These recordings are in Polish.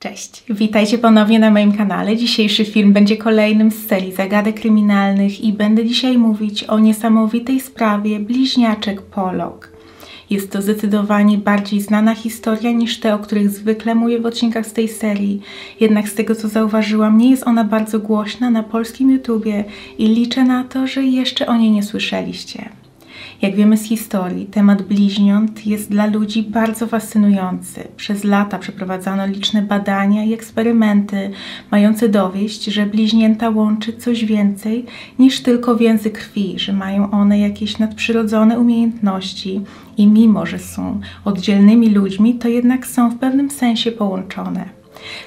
Cześć, witajcie ponownie na moim kanale. Dzisiejszy film będzie kolejnym z serii zagadek kryminalnych i będę dzisiaj mówić o niesamowitej sprawie bliźniaczek Pollock. Jest to zdecydowanie bardziej znana historia niż te, o których zwykle mówię w odcinkach z tej serii. Jednak z tego, co zauważyłam, nie jest ona bardzo głośna na polskim YouTubie i liczę na to, że jeszcze o niej nie słyszeliście. Jak wiemy z historii, temat bliźniąt jest dla ludzi bardzo fascynujący. Przez lata przeprowadzano liczne badania i eksperymenty mające dowieść, że bliźnięta łączy coś więcej niż tylko więzy krwi, że mają one jakieś nadprzyrodzone umiejętności i mimo, że są oddzielnymi ludźmi, to jednak są w pewnym sensie połączone.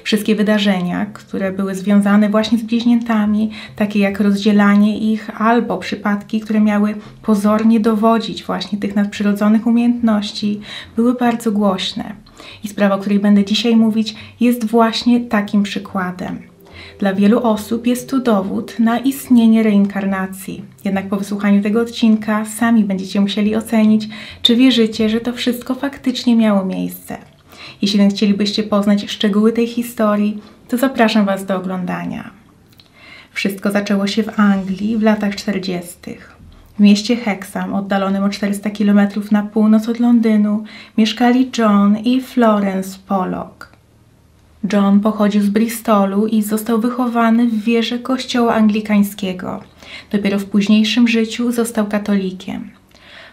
Wszystkie wydarzenia, które były związane właśnie z bliźniętami, takie jak rozdzielanie ich albo przypadki, które miały pozornie dowodzić właśnie tych nadprzyrodzonych umiejętności, były bardzo głośne. I sprawa, o której będę dzisiaj mówić, jest właśnie takim przykładem. Dla wielu osób jest to dowód na istnienie reinkarnacji. Jednak po wysłuchaniu tego odcinka sami będziecie musieli ocenić, czy wierzycie, że to wszystko faktycznie miało miejsce. Jeśli więc chcielibyście poznać szczegóły tej historii, to zapraszam Was do oglądania. Wszystko zaczęło się w Anglii w latach 40. W mieście Hexham, oddalonym o 400 km na północ od Londynu, mieszkali John i Florence Pollock. John pochodził z Bristolu i został wychowany w wierze kościoła anglikańskiego. Dopiero w późniejszym życiu został katolikiem.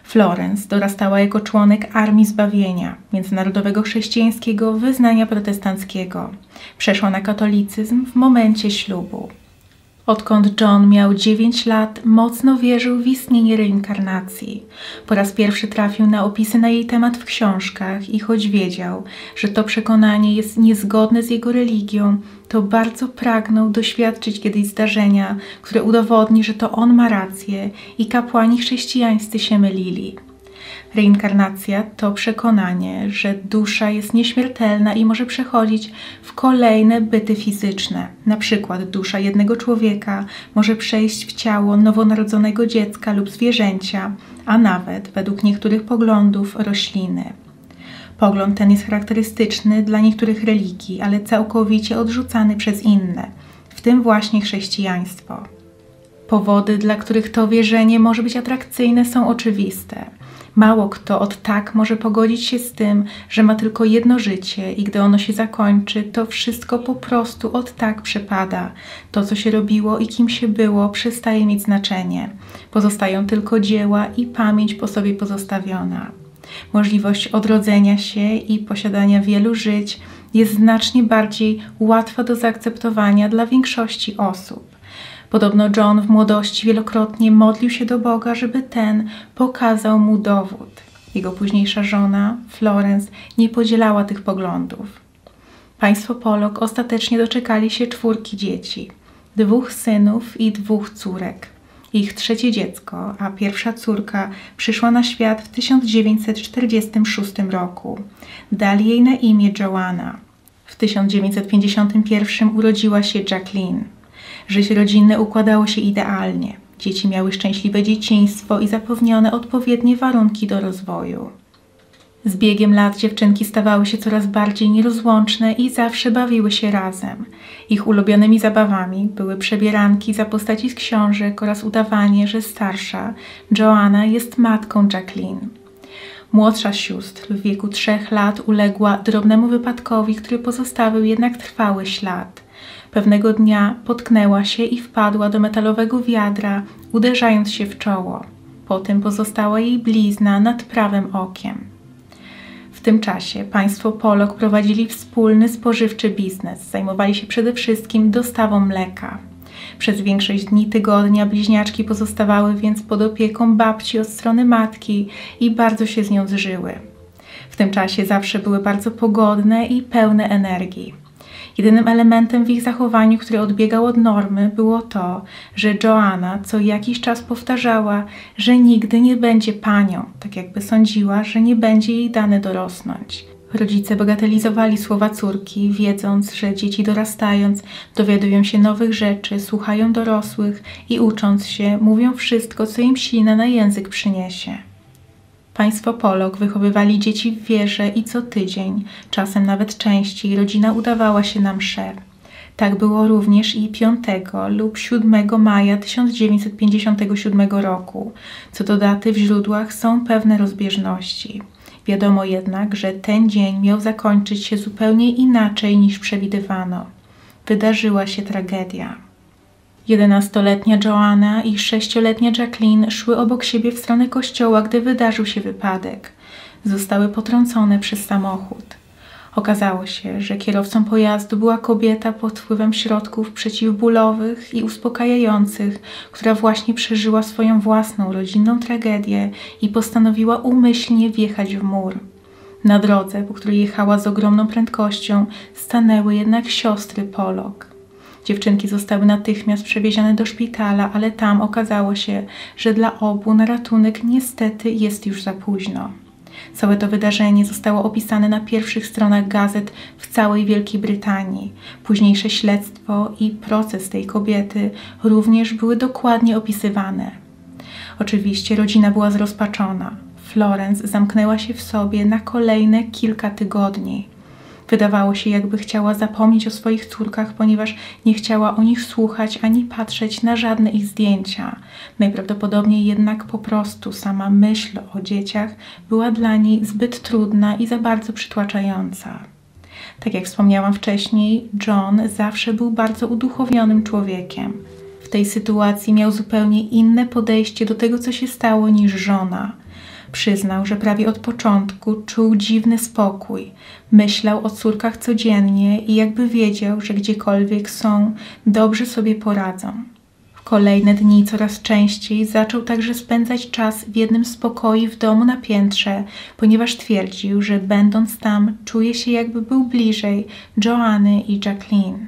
Florence dorastała jako członek Armii Zbawienia, międzynarodowego chrześcijańskiego wyznania protestanckiego. Przeszła na katolicyzm w momencie ślubu. Odkąd John miał 9 lat, mocno wierzył w istnienie reinkarnacji. Po raz pierwszy trafił na opisy na jej temat w książkach i choć wiedział, że to przekonanie jest niezgodne z jego religią, to bardzo pragnął doświadczyć kiedyś zdarzenia, które udowodni, że to on ma rację i kapłani chrześcijańscy się mylili. Reinkarnacja to przekonanie, że dusza jest nieśmiertelna i może przechodzić w kolejne byty fizyczne. Na przykład dusza jednego człowieka może przejść w ciało nowonarodzonego dziecka lub zwierzęcia, a nawet, według niektórych poglądów, rośliny. Pogląd ten jest charakterystyczny dla niektórych religii, ale całkowicie odrzucany przez inne, w tym właśnie chrześcijaństwo. Powody, dla których to wierzenie może być atrakcyjne, są oczywiste. Mało kto od tak może pogodzić się z tym, że ma tylko jedno życie i gdy ono się zakończy, to wszystko po prostu od tak przepada. To, co się robiło i kim się było, przestaje mieć znaczenie. Pozostają tylko dzieła i pamięć po sobie pozostawiona. Możliwość odrodzenia się i posiadania wielu żyć jest znacznie bardziej łatwa do zaakceptowania dla większości osób. Podobno John w młodości wielokrotnie modlił się do Boga, żeby ten pokazał mu dowód. Jego późniejsza żona, Florence, nie podzielała tych poglądów. Państwo Pollock ostatecznie doczekali się 4 dzieci, 2 synów i 2 córek. Ich 3 dziecko, a pierwsza córka, przyszła na świat w 1946 roku. Dali jej na imię Joanna. W 1951 urodziła się Jacqueline. Życie rodzinne układało się idealnie. Dzieci miały szczęśliwe dzieciństwo i zapewnione odpowiednie warunki do rozwoju. Z biegiem lat dziewczynki stawały się coraz bardziej nierozłączne i zawsze bawiły się razem. Ich ulubionymi zabawami były przebieranki za postaci z książek oraz udawanie, że starsza Joanna jest matką Jacqueline. Młodsza z sióstr w wieku 3 lat uległa drobnemu wypadkowi, który pozostawił jednak trwały ślad. Pewnego dnia potknęła się i wpadła do metalowego wiadra, uderzając się w czoło. Potem pozostała jej blizna nad prawym okiem. W tym czasie państwo Pollock prowadzili wspólny spożywczy biznes. Zajmowali się przede wszystkim dostawą mleka. Przez większość dni tygodnia bliźniaczki pozostawały więc pod opieką babci od strony matki i bardzo się z nią zżyły. W tym czasie zawsze były bardzo pogodne i pełne energii. Jedynym elementem w ich zachowaniu, który odbiegał od normy, było to, że Joanna co jakiś czas powtarzała, że nigdy nie będzie panią, tak jakby sądziła, że nie będzie jej dane dorosnąć. Rodzice bagatelizowali słowa córki, wiedząc, że dzieci dorastając dowiadują się nowych rzeczy, słuchają dorosłych i ucząc się, mówią wszystko, co im ślina na język przyniesie. Państwo Pollock wychowywali dzieci w wierze i co tydzień, czasem nawet częściej, rodzina udawała się na mszę. Tak było również i 5 lub 7 maja 1957 roku. Co do daty w źródłach są pewne rozbieżności. Wiadomo jednak, że ten dzień miał zakończyć się zupełnie inaczej niż przewidywano. Wydarzyła się tragedia. 11-letnia Joanna i 6-letnia Jacqueline szły obok siebie w stronę kościoła, gdy wydarzył się wypadek. Zostały potrącone przez samochód. Okazało się, że kierowcą pojazdu była kobieta pod wpływem środków przeciwbólowych i uspokajających, która właśnie przeżyła swoją własną rodzinną tragedię i postanowiła umyślnie wjechać w mur. Na drodze, po której jechała z ogromną prędkością, stanęły jednak siostry Pollock. Dziewczynki zostały natychmiast przewiezione do szpitala, ale tam okazało się, że dla obu na ratunek niestety jest już za późno. Całe to wydarzenie zostało opisane na pierwszych stronach gazet w całej Wielkiej Brytanii. Późniejsze śledztwo i proces tej kobiety również były dokładnie opisywane. Oczywiście rodzina była zrozpaczona. Florence zamknęła się w sobie na kolejne kilka tygodni. Wydawało się, jakby chciała zapomnieć o swoich córkach, ponieważ nie chciała o nich słuchać ani patrzeć na żadne ich zdjęcia. Najprawdopodobniej jednak po prostu sama myśl o dzieciach była dla niej zbyt trudna i za bardzo przytłaczająca. Tak jak wspomniałam wcześniej, John zawsze był bardzo uduchowionym człowiekiem. W tej sytuacji miał zupełnie inne podejście do tego, co się stało, niż żona. Przyznał, że prawie od początku czuł dziwny spokój. Myślał o córkach codziennie i jakby wiedział, że gdziekolwiek są, dobrze sobie poradzą. W kolejne dni coraz częściej zaczął także spędzać czas w jednym z pokoi w domu na piętrze, ponieważ twierdził, że będąc tam czuje się, jakby był bliżej Joanny i Jacqueline.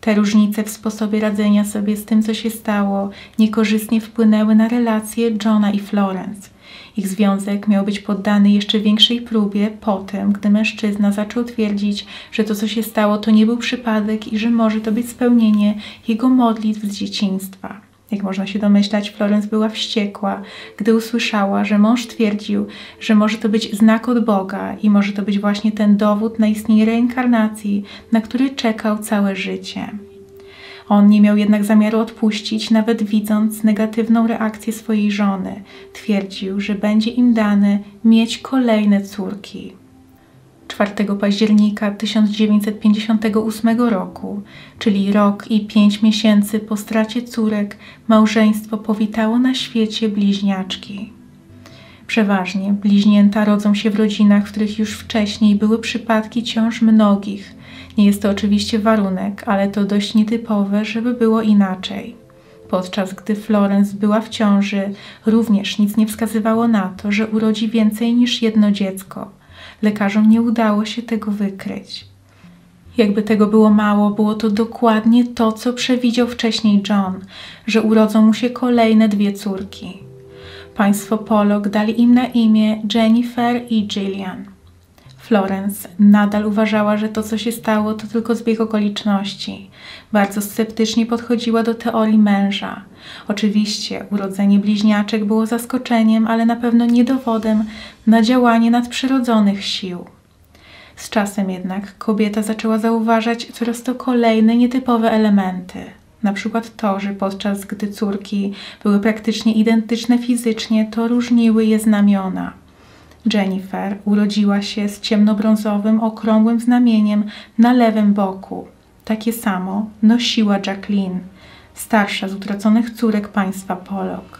Te różnice w sposobie radzenia sobie z tym, co się stało, niekorzystnie wpłynęły na relacje Johna i Florence. Ich związek miał być poddany jeszcze większej próbie po tym, gdy mężczyzna zaczął twierdzić, że to, co się stało, to nie był przypadek i że może to być spełnienie jego modlitw z dzieciństwa. Jak można się domyślać, Florence była wściekła, gdy usłyszała, że mąż twierdził, że może to być znak od Boga i może to być właśnie ten dowód na istnienie reinkarnacji, na który czekał całe życie. On nie miał jednak zamiaru odpuścić, nawet widząc negatywną reakcję swojej żony. Twierdził, że będzie im dane mieć kolejne córki. 4 października 1958 roku, czyli rok i 5 miesięcy po stracie córek, małżeństwo powitało na świecie bliźniaczki. Przeważnie bliźnięta rodzą się w rodzinach, w których już wcześniej były przypadki ciąż mnogich. Nie jest to oczywiście warunek, ale to dość nietypowe, żeby było inaczej. Podczas gdy Florence była w ciąży, również nic nie wskazywało na to, że urodzi więcej niż jedno dziecko. Lekarzom nie udało się tego wykryć. Jakby tego było mało, było to dokładnie to, co przewidział wcześniej John, że urodzą mu się kolejne 2 córki. Państwo Pollock dali im na imię Jennifer i Jillian. Florence nadal uważała, że to, co się stało, to tylko zbieg okoliczności. Bardzo sceptycznie podchodziła do teorii męża. Oczywiście urodzenie bliźniaczek było zaskoczeniem, ale na pewno nie dowodem na działanie nadprzyrodzonych sił. Z czasem jednak kobieta zaczęła zauważać coraz to kolejne nietypowe elementy. Na przykład to, że podczas gdy córki były praktycznie identyczne fizycznie, to różniły je znamiona. Jennifer urodziła się z ciemnobrązowym, okrągłym znamieniem na lewym boku. Takie samo nosiła Jacqueline, starsza z utraconych córek państwa Pollock.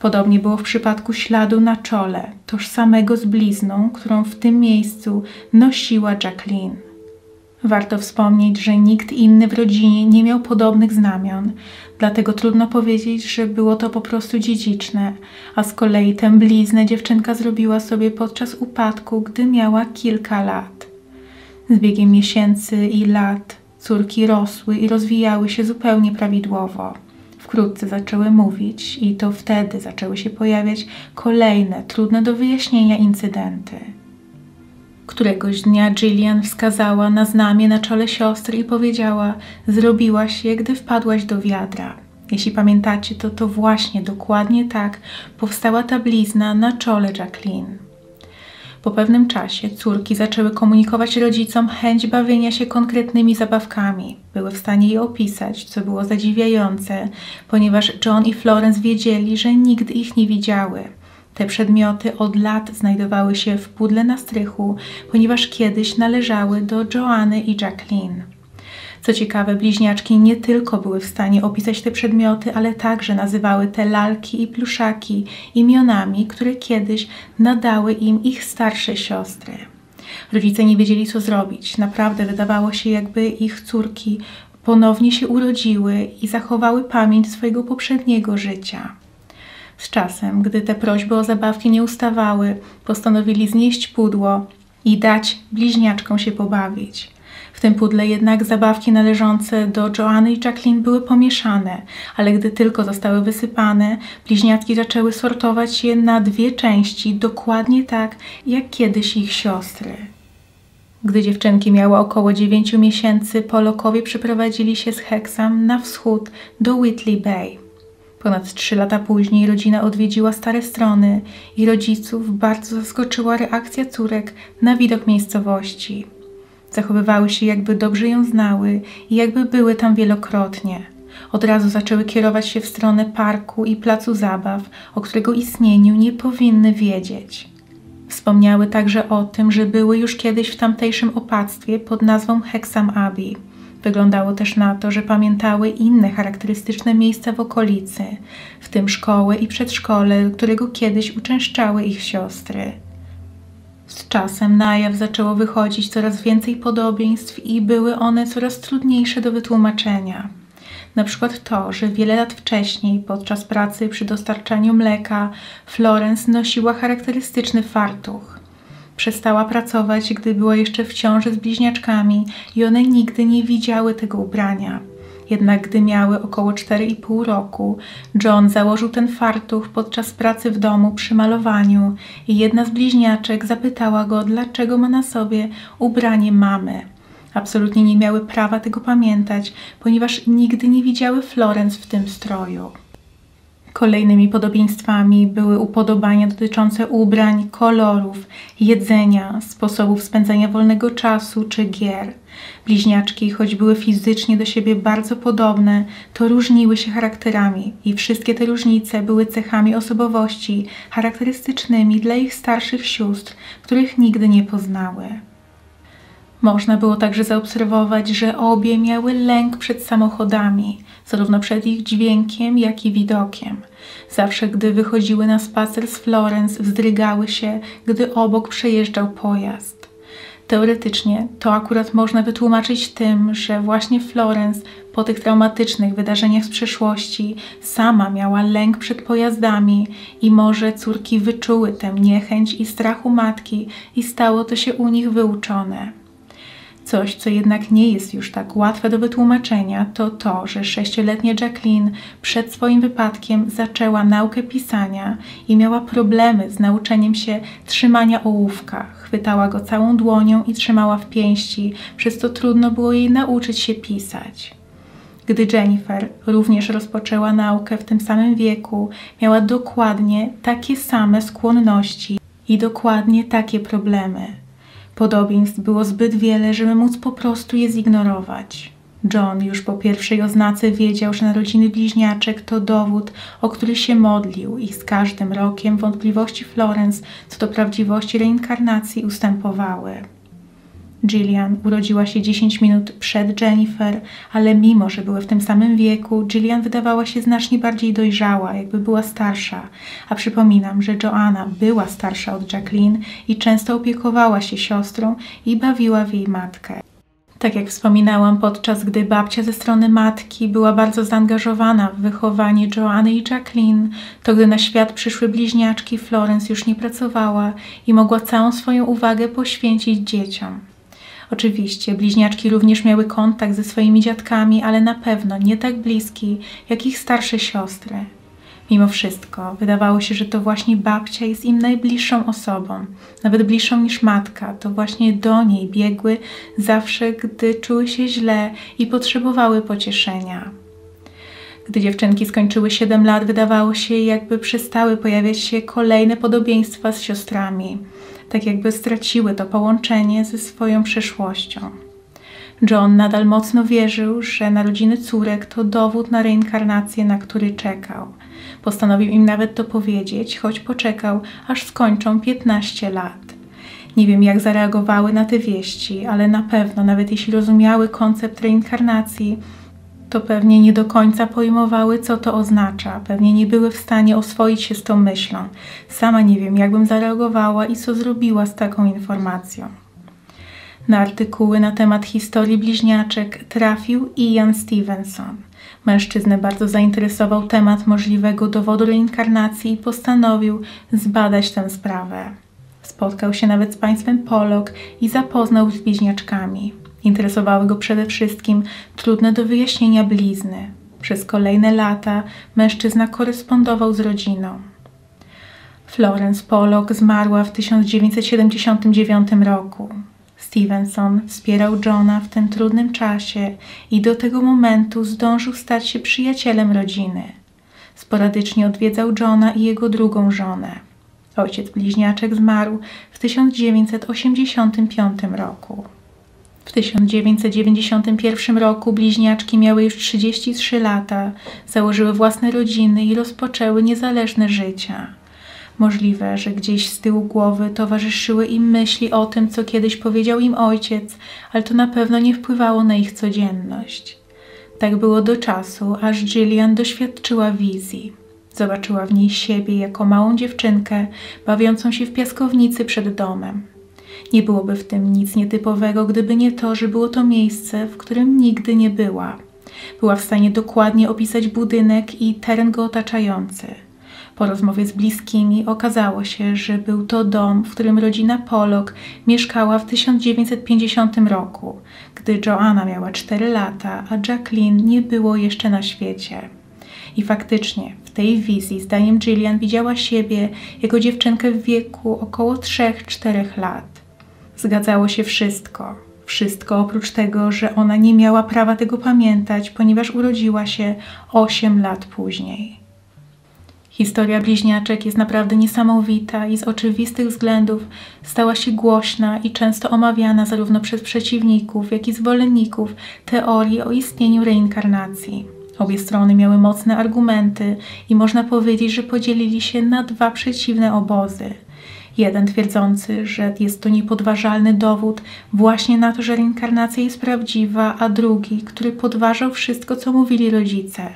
Podobnie było w przypadku śladu na czole, tożsamego z blizną, którą w tym miejscu nosiła Jacqueline. Warto wspomnieć, że nikt inny w rodzinie nie miał podobnych znamion, dlatego trudno powiedzieć, że było to po prostu dziedziczne, a z kolei tę bliznę dziewczynka zrobiła sobie podczas upadku, gdy miała kilka lat. Z biegiem miesięcy i lat córki rosły i rozwijały się zupełnie prawidłowo. Wkrótce zaczęły mówić i to wtedy zaczęły się pojawiać kolejne, trudne do wyjaśnienia incydenty. Któregoś dnia Jillian wskazała na znamię na czole siostry i powiedziała: „Zrobiła się, gdy wpadłaś do wiadra”. Jeśli pamiętacie, to właśnie dokładnie tak powstała ta blizna na czole Jacqueline. Po pewnym czasie córki zaczęły komunikować rodzicom chęć bawienia się konkretnymi zabawkami. Były w stanie je opisać, co było zadziwiające, ponieważ John i Florence wiedzieli, że nigdy ich nie widziały. Te przedmioty od lat znajdowały się w pudle na strychu, ponieważ kiedyś należały do Joanny i Jacqueline. Co ciekawe, bliźniaczki nie tylko były w stanie opisać te przedmioty, ale także nazywały te lalki i pluszaki imionami, które kiedyś nadały im ich starsze siostry. Rodzice nie wiedzieli, co zrobić. Naprawdę wydawało się, jakby ich córki ponownie się urodziły i zachowały pamięć swojego poprzedniego życia. Z czasem, gdy te prośby o zabawki nie ustawały, postanowili znieść pudło i dać bliźniaczkom się pobawić. W tym pudle jednak zabawki należące do Joanny i Jacqueline były pomieszane, ale gdy tylko zostały wysypane, bliźniaczki zaczęły sortować je na dwie części, dokładnie tak jak kiedyś ich siostry. Gdy dziewczynki miały około 9 miesięcy, Polockowie przeprowadzili się z Hexham na wschód do Whitley Bay. Ponad 3 lata później rodzina odwiedziła stare strony i rodziców bardzo zaskoczyła reakcja córek na widok miejscowości. Zachowywały się, jakby dobrze ją znały i jakby były tam wielokrotnie. Od razu zaczęły kierować się w stronę parku i placu zabaw, o którego istnieniu nie powinny wiedzieć. Wspomniały także o tym, że były już kiedyś w tamtejszym opactwie pod nazwą Hexham Abbey. Wyglądało też na to, że pamiętały inne charakterystyczne miejsca w okolicy, w tym szkołę i przedszkole, którego kiedyś uczęszczały ich siostry. Z czasem na jaw zaczęło wychodzić coraz więcej podobieństw i były one coraz trudniejsze do wytłumaczenia. Na przykład to, że wiele lat wcześniej, podczas pracy przy dostarczaniu mleka, Florence nosiła charakterystyczny fartuch. Przestała pracować, gdy była jeszcze w ciąży z bliźniaczkami i one nigdy nie widziały tego ubrania. Jednak gdy miały około 4,5 roku, John założył ten fartuch podczas pracy w domu przy malowaniu i jedna z bliźniaczek zapytała go, dlaczego ma na sobie ubranie mamy. Absolutnie nie miały prawa tego pamiętać, ponieważ nigdy nie widziały Florence w tym stroju. Kolejnymi podobieństwami były upodobania dotyczące ubrań, kolorów, jedzenia, sposobów spędzania wolnego czasu czy gier. Bliźniaczki, choć były fizycznie do siebie bardzo podobne, to różniły się charakterami i wszystkie te różnice były cechami osobowości charakterystycznymi dla ich starszych sióstr, których nigdy nie poznały. Można było także zaobserwować, że obie miały lęk przed samochodami, zarówno przed ich dźwiękiem, jak i widokiem. Zawsze, gdy wychodziły na spacer z Florence, wzdrygały się, gdy obok przejeżdżał pojazd. Teoretycznie to akurat można wytłumaczyć tym, że właśnie Florence po tych traumatycznych wydarzeniach z przeszłości sama miała lęk przed pojazdami i może córki wyczuły tę niechęć i strach u matki i stało to się u nich wyuczone. Coś, co jednak nie jest już tak łatwe do wytłumaczenia, to to, że 6-letnia Jacqueline przed swoim wypadkiem zaczęła naukę pisania i miała problemy z nauczeniem się trzymania ołówka. Chwytała go całą dłonią i trzymała w pięści, przez co trudno było jej nauczyć się pisać. Gdy Jennifer również rozpoczęła naukę w tym samym wieku, miała dokładnie takie same skłonności i dokładnie takie problemy. Podobieństw było zbyt wiele, żeby móc po prostu je zignorować. John już po pierwszej oznace wiedział, że narodziny bliźniaczek to dowód, o który się modlił i z każdym rokiem wątpliwości Florence co do prawdziwości reinkarnacji ustępowały. Jillian urodziła się 10 minut przed Jennifer, ale mimo, że były w tym samym wieku, Jillian wydawała się znacznie bardziej dojrzała, jakby była starsza. A przypominam, że Joanna była starsza od Jacqueline i często opiekowała się siostrą i bawiła w jej matkę. Tak jak wspominałam, podczas gdy babcia ze strony matki była bardzo zaangażowana w wychowanie Joanny i Jacqueline, to gdy na świat przyszły bliźniaczki, Florence już nie pracowała i mogła całą swoją uwagę poświęcić dzieciom. Oczywiście bliźniaczki również miały kontakt ze swoimi dziadkami, ale na pewno nie tak bliski jak ich starsze siostry. Mimo wszystko wydawało się, że to właśnie babcia jest im najbliższą osobą, nawet bliższą niż matka. To właśnie do niej biegły zawsze, gdy czuły się źle i potrzebowały pocieszenia. Gdy dziewczynki skończyły 7 lat, wydawało się, jakby przestały pojawiać się kolejne podobieństwa z siostrami. Tak jakby straciły to połączenie ze swoją przeszłością. John nadal mocno wierzył, że narodziny córek to dowód na reinkarnację, na który czekał. Postanowił im nawet to powiedzieć, choć poczekał, aż skończą 15 lat. Nie wiem, jak zareagowały na te wieści, ale na pewno, nawet jeśli rozumiały koncept reinkarnacji, to pewnie nie do końca pojmowały, co to oznacza. Pewnie nie były w stanie oswoić się z tą myślą. Sama nie wiem, jakbym zareagowała i co zrobiła z taką informacją. Na artykuły na temat historii bliźniaczek trafił Jan Stevenson. Mężczyznę bardzo zainteresował temat możliwego dowodu reinkarnacji i postanowił zbadać tę sprawę. Spotkał się nawet z państwem Pollock i zapoznał z bliźniaczkami. Interesowały go przede wszystkim trudne do wyjaśnienia blizny. Przez kolejne lata mężczyzna korespondował z rodziną. Florence Pollock zmarła w 1979 roku. Stevenson wspierał Johna w tym trudnym czasie i do tego momentu zdążył stać się przyjacielem rodziny. Sporadycznie odwiedzał Johna i jego drugą żonę. Ojciec bliźniaczek zmarł w 1985 roku. W 1991 roku bliźniaczki miały już 33 lata, założyły własne rodziny i rozpoczęły niezależne życia. Możliwe, że gdzieś z tyłu głowy towarzyszyły im myśli o tym, co kiedyś powiedział im ojciec, ale to na pewno nie wpływało na ich codzienność. Tak było do czasu, aż Jillian doświadczyła wizji. Zobaczyła w niej siebie jako małą dziewczynkę bawiącą się w piaskownicy przed domem. Nie byłoby w tym nic nietypowego, gdyby nie to, że było to miejsce, w którym nigdy nie była. Była w stanie dokładnie opisać budynek i teren go otaczający. Po rozmowie z bliskimi okazało się, że był to dom, w którym rodzina Pollock mieszkała w 1950 roku, gdy Joanna miała 4 lata, a Jacqueline nie było jeszcze na świecie. I faktycznie, w tej wizji, zdaniem Jillian, widziała siebie jako dziewczynkę w wieku około 3–4 lat. Zgadzało się wszystko. Wszystko oprócz tego, że ona nie miała prawa tego pamiętać, ponieważ urodziła się 8 lat później. Historia bliźniaczek jest naprawdę niesamowita i z oczywistych względów stała się głośna i często omawiana zarówno przez przeciwników, jak i zwolenników teorii o istnieniu reinkarnacji. Obie strony miały mocne argumenty i można powiedzieć, że podzielili się na 2 przeciwne obozy. Jeden twierdzący, że jest to niepodważalny dowód właśnie na to, że reinkarnacja jest prawdziwa, a drugi, który podważał wszystko, co mówili rodzice.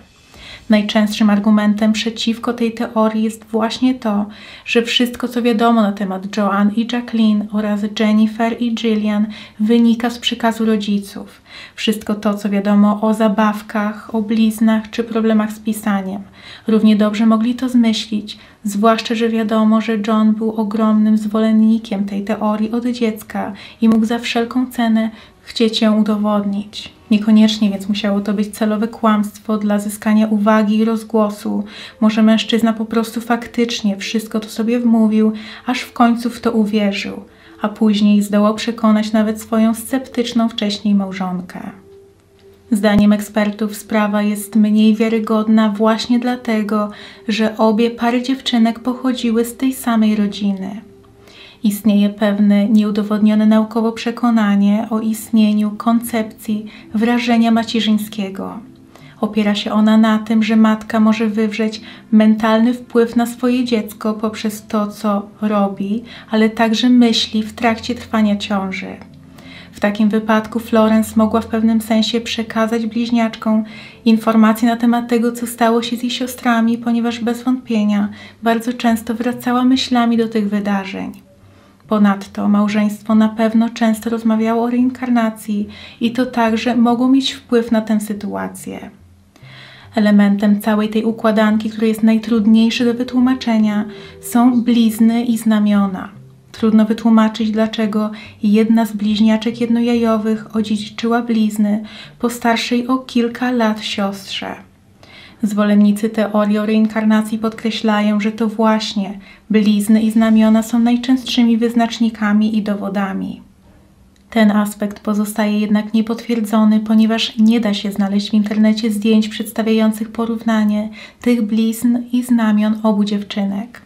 Najczęstszym argumentem przeciwko tej teorii jest właśnie to, że wszystko, co wiadomo na temat Joanne i Jacqueline oraz Jennifer i Jillian, wynika z przekazu rodziców. Wszystko to, co wiadomo o zabawkach, o bliznach czy problemach z pisaniem. Równie dobrze mogli to zmyślić, zwłaszcza, że wiadomo, że John był ogromnym zwolennikiem tej teorii od dziecka i mógł za wszelką cenę chcieć ją udowodnić. Niekoniecznie więc musiało to być celowe kłamstwo dla zyskania uwagi i rozgłosu. Może mężczyzna po prostu faktycznie wszystko to sobie wmówił, aż w końcu w to uwierzył, a później zdołał przekonać nawet swoją sceptyczną wcześniej małżonkę. Zdaniem ekspertów sprawa jest mniej wiarygodna właśnie dlatego, że obie pary dziewczynek pochodziły z tej samej rodziny. Istnieje pewne nieudowodnione naukowo przekonanie o istnieniu koncepcji wrażenia macierzyńskiego. Opiera się ona na tym, że matka może wywrzeć mentalny wpływ na swoje dziecko poprzez to, co robi, ale także myśli w trakcie trwania ciąży. W takim wypadku Florence mogła w pewnym sensie przekazać bliźniaczkom informacje na temat tego, co stało się z jej siostrami, ponieważ bez wątpienia bardzo często wracała myślami do tych wydarzeń. Ponadto małżeństwo na pewno często rozmawiało o reinkarnacji i to także mogło mieć wpływ na tę sytuację. Elementem całej tej układanki, który jest najtrudniejszy do wytłumaczenia, są blizny i znamiona. Trudno wytłumaczyć, dlaczego jedna z bliźniaczek jednojajowych odziedziczyła blizny po starszej o kilka lat siostrze. Zwolennicy teorii o reinkarnacji podkreślają, że to właśnie blizny i znamiona są najczęstszymi wyznacznikami i dowodami. Ten aspekt pozostaje jednak niepotwierdzony, ponieważ nie da się znaleźć w internecie zdjęć przedstawiających porównanie tych blizn i znamion obu dziewczynek.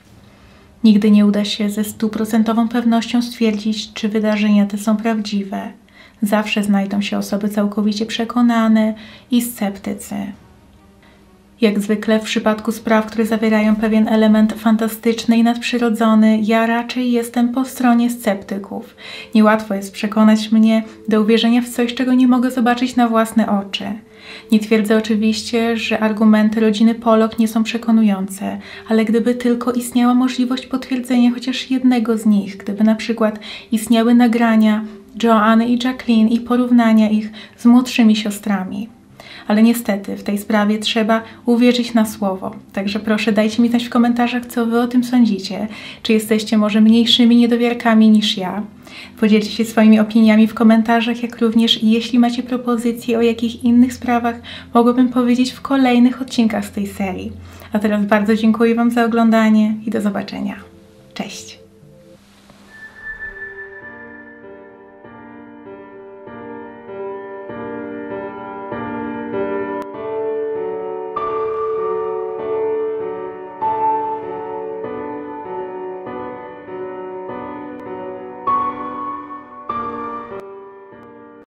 Nigdy nie uda się ze stuprocentową pewnością stwierdzić, czy wydarzenia te są prawdziwe. Zawsze znajdą się osoby całkowicie przekonane i sceptycy. Jak zwykle w przypadku spraw, które zawierają pewien element fantastyczny i nadprzyrodzony, ja raczej jestem po stronie sceptyków. Niełatwo jest przekonać mnie do uwierzenia w coś, czego nie mogę zobaczyć na własne oczy. Nie twierdzę oczywiście, że argumenty rodziny Pollock nie są przekonujące, ale gdyby tylko istniała możliwość potwierdzenia chociaż jednego z nich, gdyby na przykład istniały nagrania Joanny i Jacqueline i porównania ich z młodszymi siostrami. Ale niestety w tej sprawie trzeba uwierzyć na słowo. Także proszę dajcie mi znać w komentarzach, co wy o tym sądzicie. Czy jesteście może mniejszymi niedowiarkami niż ja? Podzielcie się swoimi opiniami w komentarzach, jak również jeśli macie propozycje, o jakich innych sprawach mogłabym powiedzieć w kolejnych odcinkach z tej serii. A teraz bardzo dziękuję wam za oglądanie i do zobaczenia. Cześć!